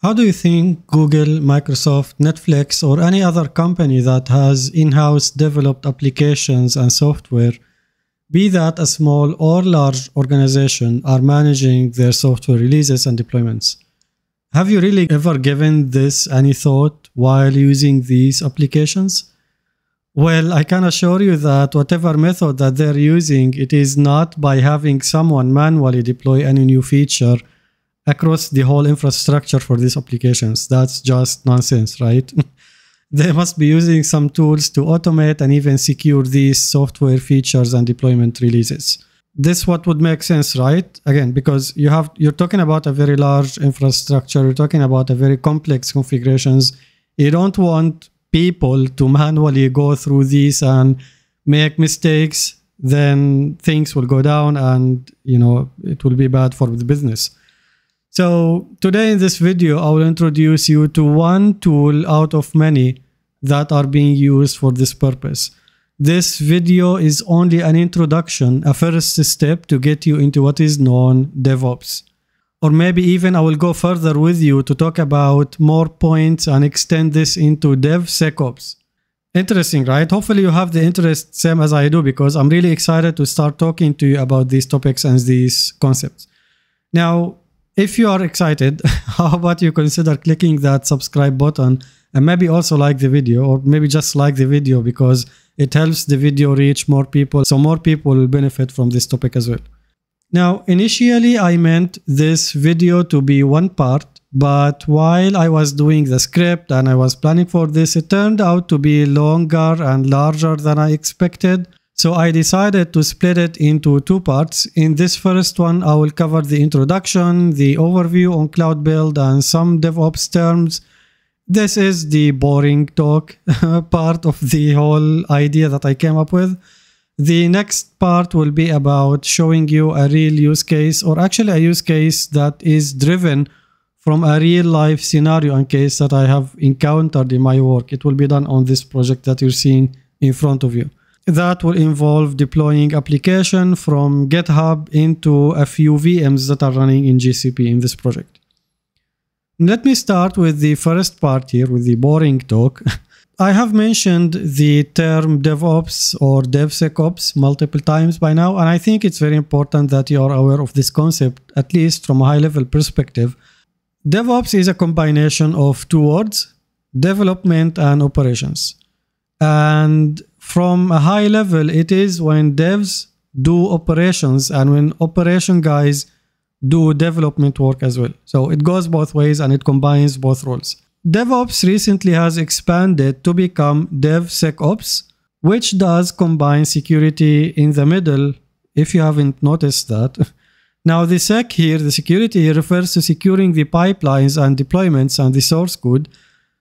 How do you think Google, Microsoft, Netflix, or any other company that has in-house developed applications and software, be that a small or large organization, are managing their software releases and deployments? Have you really ever given this any thought while using these applications? Well, I can assure you that whatever method that they're using, it is not by having someone manually deploy any new feature across the whole infrastructure for these applications. That's just nonsense, right? They must be using some tools to automate and even secure these software features and deployment releases. This what would make sense, right? Again, because you're talking about a very large infrastructure, you're talking about a very complex configurations. You don't want people to manually go through these and make mistakes, then things will go down and, you know, it will be bad for the business. So today in this video, I will introduce you to one tool out of many that are being used for this purpose. This video is only an introduction, a first step to get you into what is known DevOps. Or maybe even I will go further with you to talk about more points and extend this into DevSecOps. Interesting, right? Hopefully you have the interest same as I do, because I'm really excited to start talking to you about these topics and these concepts. Now, if you are excited, how about you consider clicking that subscribe button and maybe also like the video, or maybe just like the video, because it helps the video reach more people, so more people will benefit from this topic as well. Now, initially I meant this video to be one part, but while I was doing the script and I was planning for this, it turned out to be longer and larger than I expected. So I decided to split it into two parts. In this first one, I will cover the introduction, the overview on Cloud Build, and some DevOps terms. This is the boring talk part of the whole idea that I came up with. The next part will be about showing you a real use case, or actually a use case that is driven from a real life scenario and case that I have encountered in my work. It will be done on this project that you're seeing in front of you. That will involve deploying application from GitHub into a few VMs that are running in GCP in this project. Let me start with the first part here, with the boring talk. I have mentioned the term DevOps or DevSecOps multiple times by now, and I think it's very important that you are aware of this concept, at least from a high-level perspective. DevOps is a combination of two words, development and operations. And from a high level, it is when devs do operations and when operation guys do development work as well. So it goes both ways and it combines both roles. DevOps recently has expanded to become DevSecOps, which does combine security in the middle, if you haven't noticed that. Now the sec here, the security here, refers to securing the pipelines and deployments and the source code,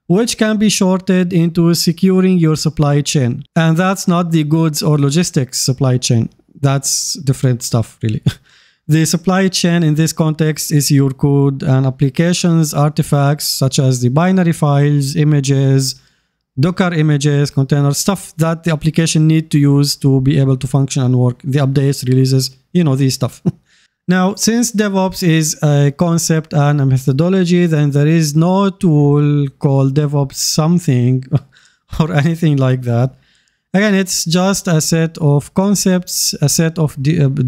which can be shorted into securing your supply chain. And that's not the goods or logistics supply chain. That's different stuff, really. The supply chain in this context is your code and applications, artifacts such as the binary files, images, Docker images, containers, stuff that the application needs to use to be able to function and work, the updates, releases, you know, these stuff. Now, since DevOps is a concept and a methodology, then there is no tool called DevOps something or anything like that. Again, it's just a set of concepts, a set of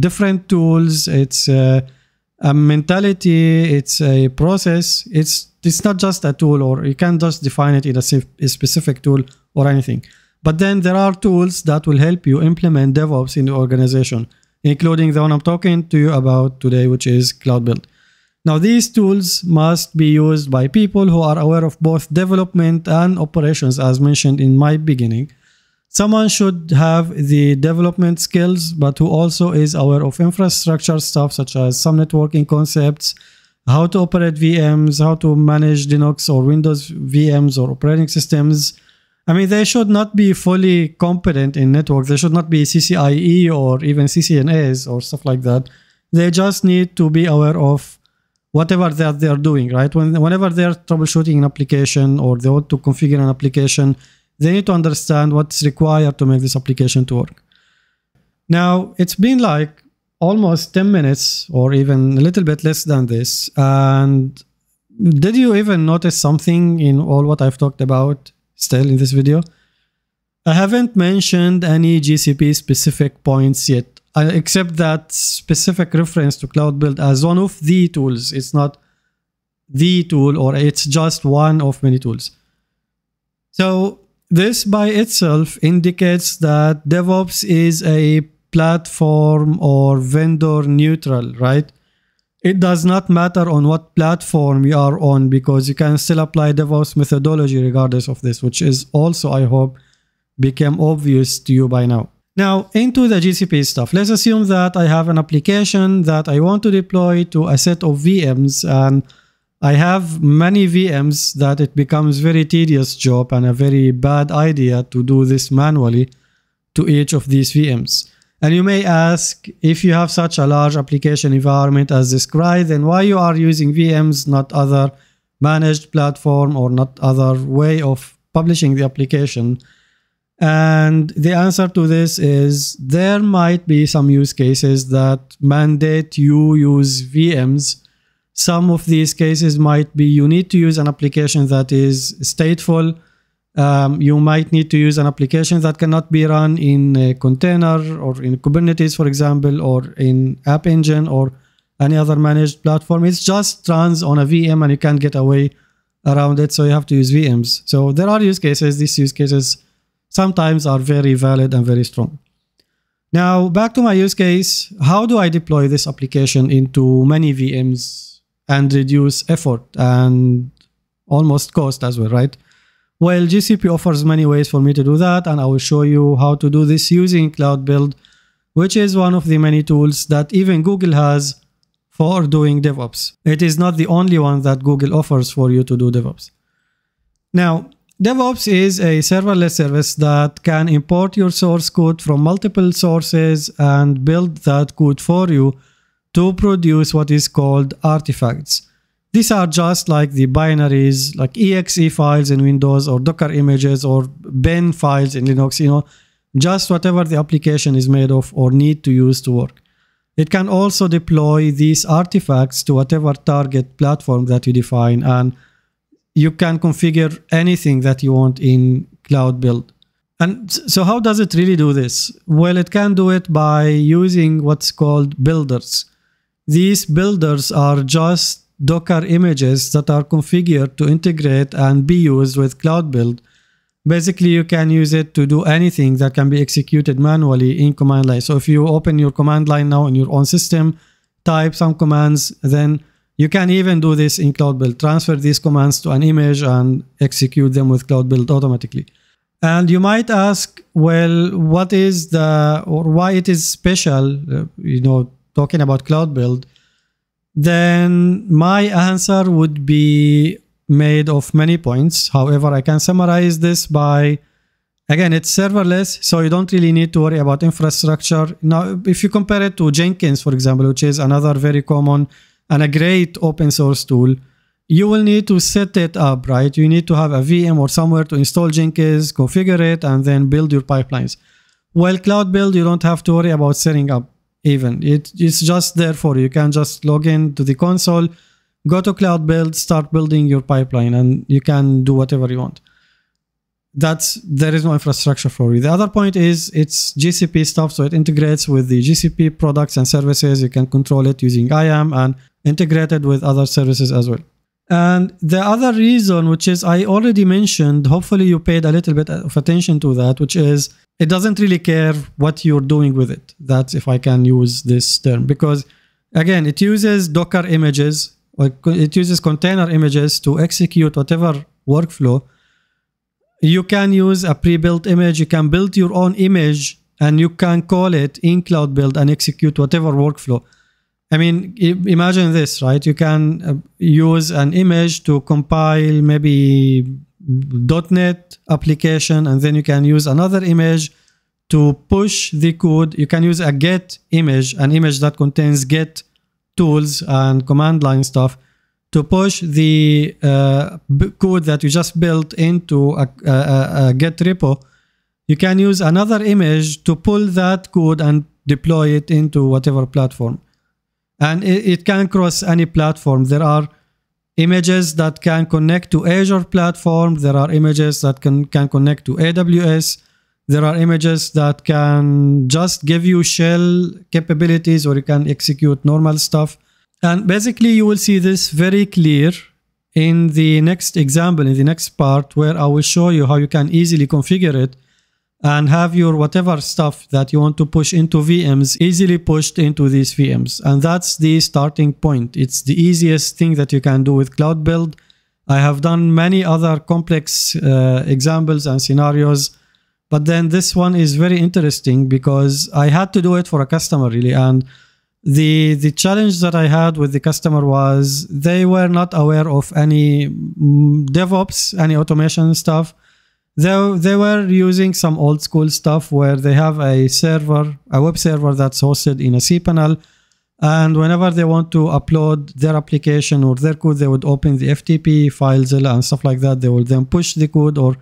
different tools. It's a mentality, it's a process. It's not just a tool, or you can't just define it in a specific tool or anything. But then there are tools that will help you implement DevOps in the organization, including the one I'm talking to you about today, which is Cloud Build. Now, these tools must be used by people who are aware of both development and operations, as mentioned in my beginning. Someone should have the development skills, but who also is aware of infrastructure stuff, such as some networking concepts, how to operate VMs, how to manage Linux or Windows VMs or operating systems. I mean, they should not be fully competent in network. They should not be CCIE or even CCNAs or stuff like that. They just need to be aware of whatever that they are doing, right? Whenever they are troubleshooting an application or they want to configure an application, they need to understand what's required to make this application to work. Now, it's been like almost 10 minutes or even a little bit less than this, and Did you even notice something in all what I've talked about still in this video? I haven't mentioned any GCP specific points yet, except that specific reference to Cloud Build as one of the tools. It's not the tool, or it's just one of many tools. So this by itself indicates that DevOps is a platform or vendor neutral, right? It does not matter on what platform you are on, because you can still apply DevOps methodology regardless of this, which is also, I hope, became obvious to you by now. Now, into the GCP stuff. Let's assume that I have an application that I want to deploy to a set of VMs, and I have many VMs that it becomes very tedious job and a very bad idea to do this manually to each of these VMs. And you may ask, if you have such a large application environment as described, then why you are using VMs, not other managed platform or not other way of publishing the application? And the answer to this is there might be some use cases that mandate you use VMs. Some of these cases might be you need to use an application that is stateful. You might need to use an application that cannot be run in a container or in Kubernetes, for example, or in App Engine or any other managed platform. It's just runs on a VM and you can't get away around it, so you have to use VMs. So there are use cases. These use cases sometimes are very valid and very strong. Now, back to my use case. How do I deploy this application into many VMs and reduce effort and almost cost as well, right? Well, GCP offers many ways for me to do that, and I will show you how to do this using Cloud Build, which is one of the many tools that even Google has for doing DevOps. It is not the only one that Google offers for you to do DevOps. Now, DevOps is a serverless service that can import your source code from multiple sources and build that code for you to produce what is called artifacts. These are just like the binaries, like exe files in Windows or Docker images or bin files in Linux, you know, just whatever the application is made of or need to use to work. It can also deploy these artifacts to whatever target platform that you define, and you can configure anything that you want in Cloud Build. And so how does it really do this? Well, it can do it by using what's called builders. These builders are just Docker images that are configured to integrate and be used with Cloud Build. Basically, you can use it to do anything that can be executed manually in command line. So if you open your command line now in your own system, type some commands, then you can even do this in Cloud Build. Transfer these commands to an image and execute them with Cloud Build automatically. And you might ask, well, what is the, or why it is special, you know, talking about Cloud Build? Then my answer would be made of many points. However, I can summarize this by, again, it's serverless, so you don't really need to worry about infrastructure. Now, if you compare it to Jenkins, for example, which is another very common and a great open source tool, you will need to set it up, right? You need to have a VM or somewhere to install Jenkins, configure it, and then build your pipelines. Well, Cloud Build, you don't have to worry about setting up. Even it's just there for you. You can just log in to the console, go to Cloud Build, start building your pipeline, and you can do whatever you want. There is no infrastructure for you. The other point is it's GCP stuff, so it integrates with the GCP products and services. You can control it using IAM and integrate it with other services as well. And the other reason, which is I already mentioned, hopefully you paid a little bit of attention to that, which is it doesn't really care what you're doing with it. That's if I can use this term, because again, it uses Docker images, or it uses container images to execute whatever workflow. You can use a pre-built image, you can build your own image, and you can call it in Cloud Build and execute whatever workflow. I mean, imagine this, right? You can use an image to compile maybe .NET application, and then you can use another image to push the code. You can use a Git image, an image that contains Git tools and command line stuff to push the code that you just built into a Git repo. You can use another image to pull that code and deploy it into whatever platform. And it can cross any platform. There are images that can connect to Azure platform. There are images that can connect to AWS. There are images that can just give you shell capabilities, or you can execute normal stuff. And basically you will see this very clear in the next example, in the next part, where I will show you how you can easily configure it and have your whatever stuff that you want to push into VMs easily pushed into these VMs. And that's the starting point. It's the easiest thing that you can do with Cloud Build. I have done many other complex examples and scenarios, but then this one is very interesting because I had to do it for a customer, really. And the challenge that I had with the customer was they were not aware of any DevOps, any automation stuff. They were using some old school stuff where they have a server, a web server that's hosted in a cPanel. And whenever they want to upload their application or their code, they would open the FTP files and stuff like that. They will then push the code or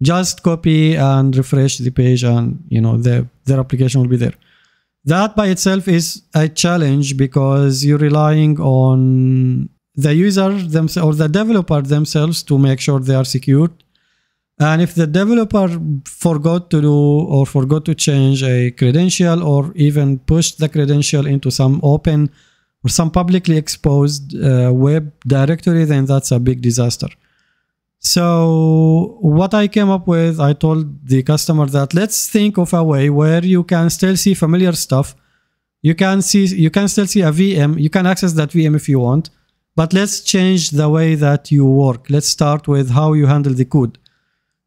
just copy and refresh the page, and you know, their application will be there. That by itself is a challenge because you're relying on the user themselves or the developer themselves to make sure they are secured. And if the developer forgot to do or forgot to change a credential, or even pushed the credential into some open or some publicly exposed web directory, then that's a big disaster. So what I came up with, I told the customer that let's think of a way where you can still see familiar stuff. You can still see a VM. You can access that VM if you want, but let's change the way that you work. Let's start with how you handle the code.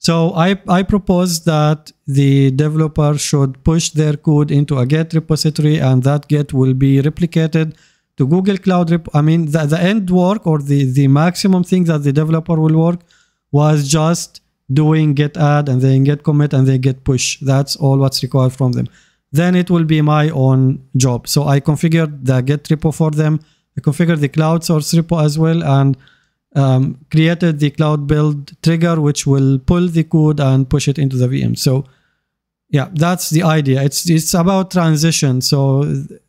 So I proposed that the developer should push their code into a Git repository, and that Git will be replicated to Google Cloud. The end work, or the maximum thing that the developer will work, was just doing git add and then git commit and then git push. That's all what's required from them. Then it will be my own job. So I configured the Git repo for them. I configured the cloud source repo as well, and created the Cloud Build trigger, which will pull the code and push it into the VM. So yeah, that's the idea. It's about transition. So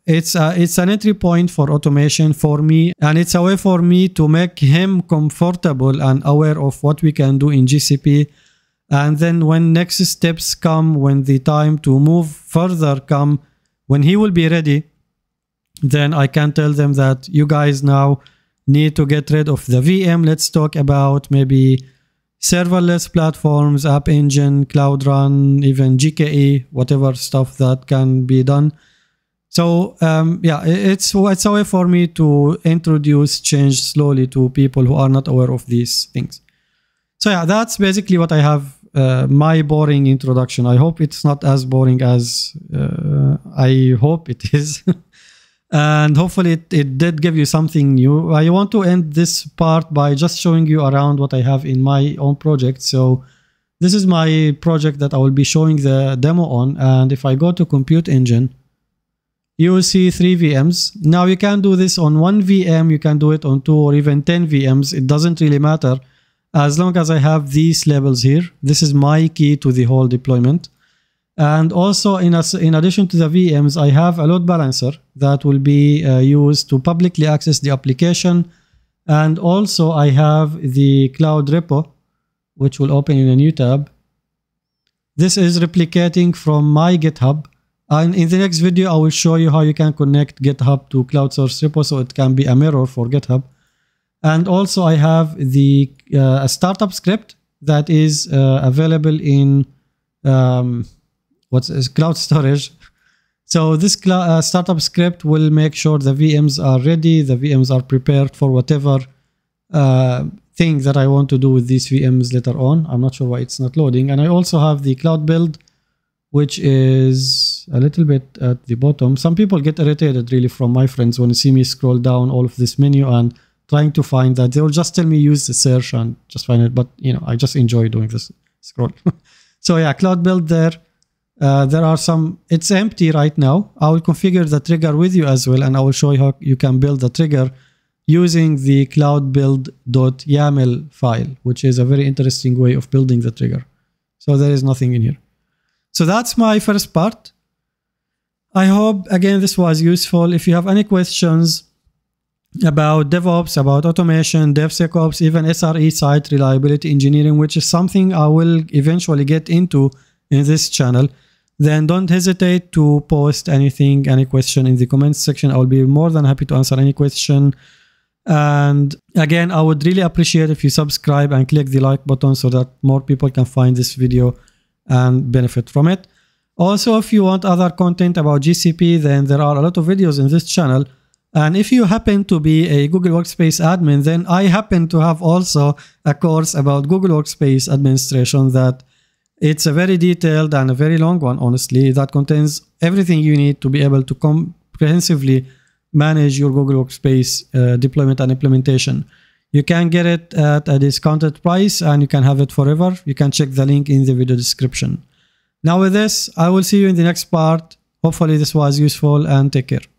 it's an entry point for automation for me, and it's a way for me to make him comfortable and aware of what we can do in GCP. And then when next steps come, when the time to move further come, when he will be ready, then I can tell them that you guys now need to get rid of the VM. Let's talk about maybe serverless platforms, App Engine, Cloud Run, even GKE, whatever stuff that can be done. So yeah, it's a way for me to introduce change slowly to people who are not aware of these things. So yeah, that's basically what I have, my boring introduction. I hope it's not as boring as I hope it is. And hopefully it did give you something new. I want to end this part by just showing you around what I have in my own project. So this is my project that I will be showing the demo on. And if I go to Compute Engine, you will see 3 VMs. Now you can do this on 1 VM. You can do it on 2 or even 10 VMs. It doesn't really matter as long as I have these labels here. This is my key to the whole deployment. And also in addition to the VMs, I have a load balancer that will be used to publicly access the application. And also I have the cloud repo, which will open in a new tab. This is replicating from my GitHub. And in the next video, I will show you how you can connect GitHub to cloud source repo so it can be a mirror for GitHub. And also I have the startup script that is available in... What is cloud storage. So this startup script will make sure the VMs are ready, the VMs are prepared for whatever thing that I want to do with these VMs later on. I'm not sure why it's not loading. And I also have the Cloud Build, which is a little bit at the bottom. Some people get irritated, really, from my friends when you see me scroll down all of this menu and trying to find that. They will just tell me use the search and just find it. But you know, I just enjoy doing this scroll. So yeah, Cloud Build there. There are some, it's empty right now. I will configure the trigger with you as well, and I will show you how you can build the trigger using the cloudbuild.yaml file, which is a very interesting way of building the trigger. So there is nothing in here. So that's my first part. I hope, again, this was useful. If you have any questions, about DevOps, about automation, DevSecOps, even SRE site reliability engineering, which is something I will eventually get into in this channel, then don't hesitate to post anything, any question in the comments section. I'll be more than happy to answer any question. And again, I would really appreciate if you subscribe and click the like button so that more people can find this video and benefit from it. Also, if you want other content about GCP, then there are a lot of videos in this channel. And if you happen to be a Google Workspace admin, then I happen to have also a course about Google Workspace administration that it's a very detailed and a very long one, honestly, that contains everything you need to be able to comprehensively manage your Google Workspace deployment and implementation. You can get it at a discounted price and you can have it forever. You can check the link in the video description. Now with this, I will see you in the next part. Hopefully this was useful and take care.